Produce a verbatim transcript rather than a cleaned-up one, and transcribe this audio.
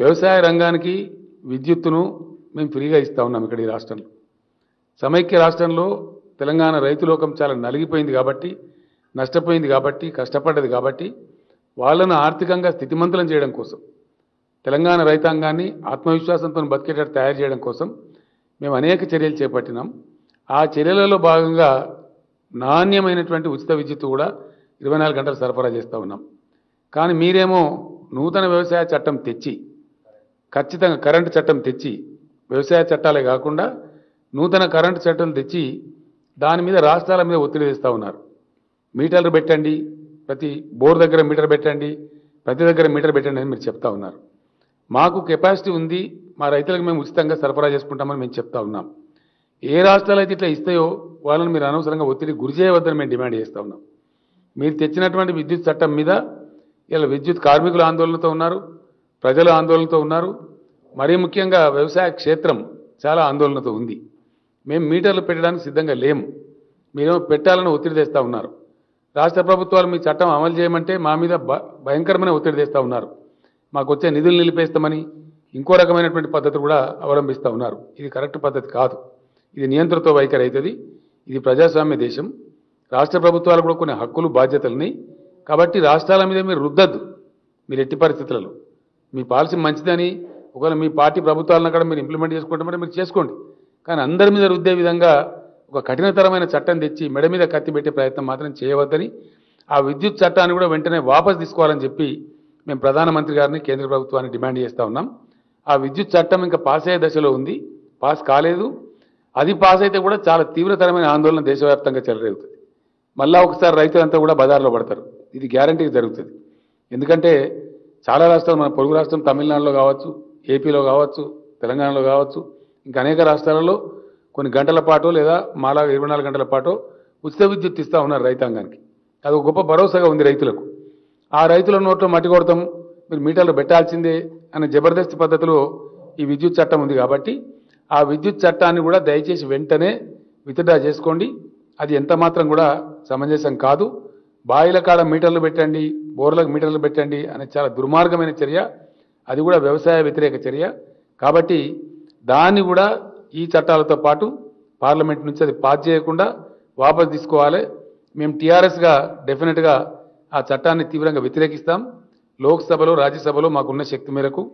వ్యవసాయ రంగానికి విద్యుత్తును మేము ఫ్రీగా ఇస్తా ఉన్నాం ఇక్కడ ఈ రాష్ట్రంలో. సమైక్య రాష్ట్రంలో తెలంగాణ రైతులోకం చాలా నలిగిపోయింది కాబట్టి, నష్టపోయింది కాబట్టి, కష్టపడ్డది కాబట్టి వాళ్ళను ఆర్థికంగా స్థితిమంతులం చేయడం కోసం, తెలంగాణ రైతాంగాన్ని ఆత్మవిశ్వాసంతో బతికేటట్టు తయారు చేయడం కోసం మేము అనేక చర్యలు చేపట్టినాం. ఆ చర్యలలో భాగంగా నాణ్యమైనటువంటి ఉచిత విద్యుత్తు కూడా ఇరవై నాలుగు గంటలు సరఫరా చేస్తూ ఉన్నాం. కానీ మీరేమో నూతన వ్యవసాయ చట్టం తెచ్చి, ఖచ్చితంగా కరెంటు చట్టం తెచ్చి, వ్యవసాయ చట్టాలే కాకుండా నూతన కరెంటు చట్టం తెచ్చి దాని మీద రాష్ట్రాల మీద ఒత్తిడి తెస్తూ ఉన్నారు. మీటర్లు పెట్టండి, ప్రతి బోర్ దగ్గర మీటర్ పెట్టండి, ప్రతి దగ్గర మీటర్ పెట్టండి అని మీరు చెప్తా ఉన్నారు. మాకు కెపాసిటీ ఉంది, మా రైతులకు మేము ఉచితంగా సరఫరా చేసుకుంటామని మేము చెప్తా ఉన్నాం. ఏ రాష్ట్రాలు అయితే ఇట్లా ఇస్తాయో వాళ్ళని మీరు అనవసరంగా ఒత్తిడి గురి చేయవద్దని మేము డిమాండ్ చేస్తూ ఉన్నాం. మీరు తెచ్చినటువంటి విద్యుత్ చట్టం మీద ఇలా విద్యుత్ కార్మికులు ఆందోళనతో ఉన్నారు, ప్రజలు ఆందోళనతో ఉన్నారు, మరీ ముఖ్యంగా వ్యవసాయ క్షేత్రం చాలా ఆందోళనతో ఉంది. మేము మీటర్లు పెట్టడానికి సిద్ధంగా లేము, మీరేమో పెట్టాలని ఒత్తిడి తెస్తూ ఉన్నారు. రాష్ట్ర ప్రభుత్వాలు మీ చట్టం అమలు చేయమంటే మా మీద భయంకరమైన ఒత్తిడి తెస్తూ ఉన్నారు. మాకు వచ్చే నిధులు నిలిపేస్తామని ఇంకో రకమైనటువంటి పద్ధతి కూడా అవలంబిస్తూ ఉన్నారు. ఇది కరెక్ట్ పద్ధతి కాదు, ఇది నియంత్రణతో వైఖరి అవుతుంది. ఇది ప్రజాస్వామ్య దేశం, రాష్ట్ర ప్రభుత్వాలు కూడా కొన్ని హక్కులు బాధ్యతలని, కాబట్టి రాష్ట్రాల మీద మీరు రుద్దద్దు. మీరు ఎట్టి పరిస్థితులలో మీ పాలసీ మంచిదని ఒకవేళ మీ పార్టీ ప్రభుత్వాలను కూడా మీరు ఇంప్లిమెంట్ చేసుకుంటామంటే మీరు చేసుకోండి, కానీ అందరి మీద రుద్దే విధంగా ఒక కఠినతరమైన చట్టం తెచ్చి మెడ మీద కత్తి పెట్టే ప్రయత్నం మాత్రం చేయవద్దని, ఆ విద్యుత్ చట్టాన్ని కూడా వెంటనే వాపసు తీసుకోవాలని చెప్పి మేము ప్రధానమంత్రి గారిని, కేంద్ర ప్రభుత్వాన్ని డిమాండ్ చేస్తూ ఉన్నాం. ఆ విద్యుత్ చట్టం ఇంకా పాస్ అయ్యే దశలో ఉంది, పాస్ కాలేదు. అది పాస్ అయితే కూడా చాలా తీవ్రతరమైన ఆందోళన దేశవ్యాప్తంగా చెలరేగుతుంది. మళ్ళా ఒకసారి రైతులంతా కూడా బజార్లో పడతారు, ఇది గ్యారంటీగా జరుగుతుంది. ఎందుకంటే చాలా రాష్ట్రాలు, మన పొరుగు రాష్ట్రం తమిళనాడులో కావచ్చు, ఏపీలో కావచ్చు, తెలంగాణలో కావచ్చు, ఇంకా అనేక రాష్ట్రాలలో కొన్ని గంటల పాటు లేదా మాలా ఇరవై నాలుగు గంటల పాటు ఉచిత విద్యుత్ ఇస్తూ ఉన్నారు రైతాంగానికి. అది ఒక గొప్ప భరోసాగా ఉంది రైతులకు. ఆ రైతుల నోట్లో మట్టి కొడతాం, మీరు మీటర్లు పెట్టాల్సిందే అనే జబర్దస్త్ పద్ధతిలో ఈ విద్యుత్ చట్టం ఉంది కాబట్టి ఆ విద్యుత్ చట్టాన్ని కూడా దయచేసి వెంటనే విత్డ్రా చేసుకోండి. అది ఎంత మాత్రం కూడా సమంజసం కాదు. బాయిల కాడ మీటర్లు పెట్టండి, బోర్లకు మీటర్లు పెట్టండి అనే చాలా దుర్మార్గమైన చర్య, అది కూడా వ్యవసాయ వ్యతిరేక చర్య. కాబట్టి దాన్ని కూడా ఈ చట్టాలతో పాటు పార్లమెంట్ నుంచి అది పాస్ చేయకుండా వాపసు తీసుకోవాలి. మేము టీఆర్ఎస్గా డెఫినెట్గా ఆ చట్టాన్ని తీవ్రంగా వ్యతిరేకిస్తాం. లోక్సభలో, రాజ్యసభలో మాకున్న శక్తి మేరకు